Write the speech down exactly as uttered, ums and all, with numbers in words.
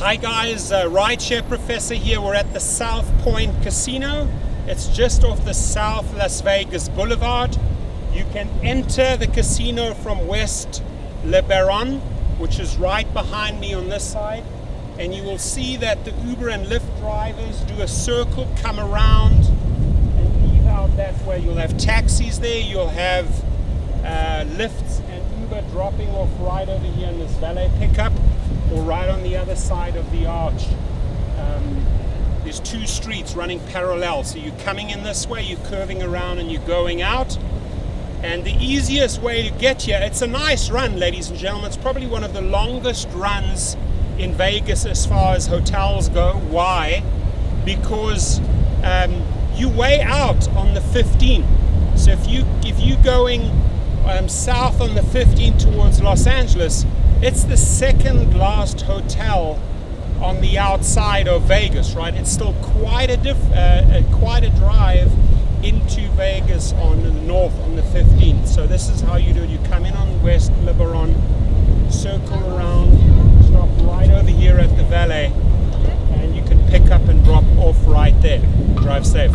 Hi guys, uh, Rideshare Professor here. We're at the South Point Casino. It's just off the South Las Vegas Boulevard. You can enter the casino from West Le Baron, which is right behind me on this side, and you will see that the Uber and Lyft drivers do a circle, come around and leave out that way. You'll have taxis there, you'll have uh, Lyfts and Uber dropping off right over here in this valet pickup, or right on the other side of the arch. Um, there's two streets running parallel, so you're coming in this way, you're curving around and you're going out. And the easiest way to get here, it's a nice run, ladies and gentlemen. It's probably one of the longest runs in Vegas as far as hotels go. Why? Because um, you way out on the fifteenth. So if, you, if you're going um, south on the fifteenth towards Los Angeles, it's the second last hotel on the outside of Vegas, right? It's still quite a diff, uh, quite a drive into Vegas on the north on the fifteenth. So this is how you do it. You come in on West Liberon, circle around, stop right over here at the valet, and you can pick up and drop off right there. Drive safe.